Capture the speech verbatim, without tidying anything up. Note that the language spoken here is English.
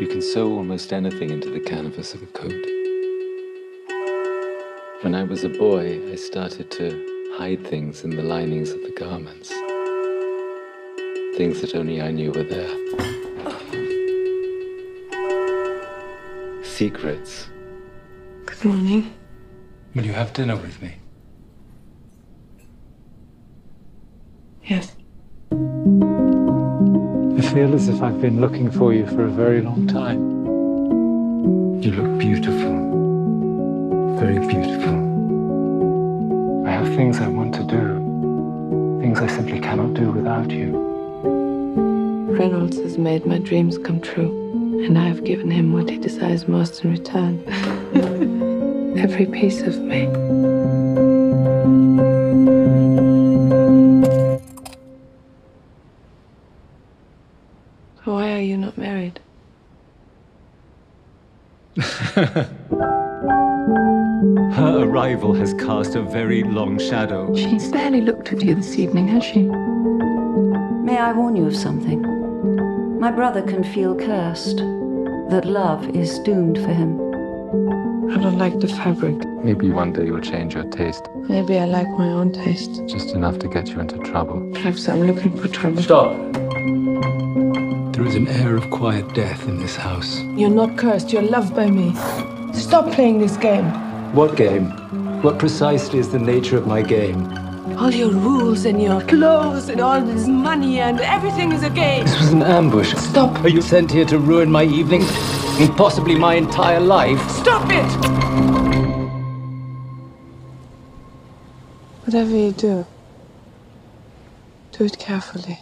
You can sew almost anything into the canvas of a coat. When I was a boy, I started to hide things in the linings of the garments. Things that only I knew were there. Oh. Secrets. Good morning. Will you have dinner with me? Yes. I feel as if I've been looking for you for a very long time. You look beautiful. Very beautiful. I have things I want to do. Things I simply cannot do without you. Reynolds has made my dreams come true, and I have given him what he desires most in return. Every piece of me. Why are you not married? Her arrival has cast a very long shadow. She's barely looked at you this evening, has she? May I warn you of something? My brother can feel cursed, that love is doomed for him. I don't like the fabric. Maybe one day you'll change your taste. Maybe I like my own taste. Just enough to get you into trouble. Perhaps I'm looking for trouble. Stop! There is an air of quiet death in this house. You're not cursed, you're loved by me. Stop playing this game. What game? What precisely is the nature of my game? All your rules and your clothes and all this money and everything is a game. This was an ambush. Stop. Are you sent here to ruin my evening and possibly my entire life? Stop it! Whatever you do, do it carefully.